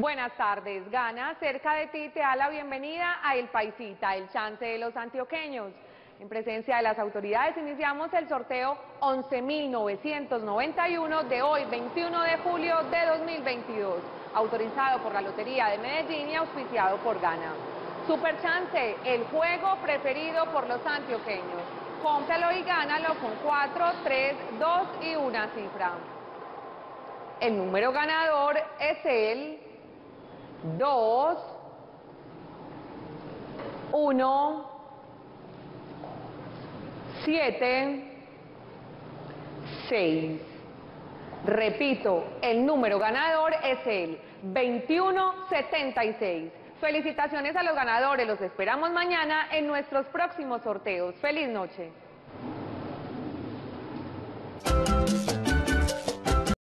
Buenas tardes, Gana. Cerca de ti te da la bienvenida a El Paisita, el chance de los antioqueños. En presencia de las autoridades iniciamos el sorteo 11.991 de hoy, 21 de julio de 2022, autorizado por la Lotería de Medellín y auspiciado por Gana. Superchance, el juego preferido por los antioqueños. Cómpralo y gánalo con 4, 3, 2 y una cifra. El número ganador es el 2, 1, 7, 6. Repito, el número ganador es el 2176. Felicitaciones a los ganadores, los esperamos mañana en nuestros próximos sorteos. ¡Feliz noche!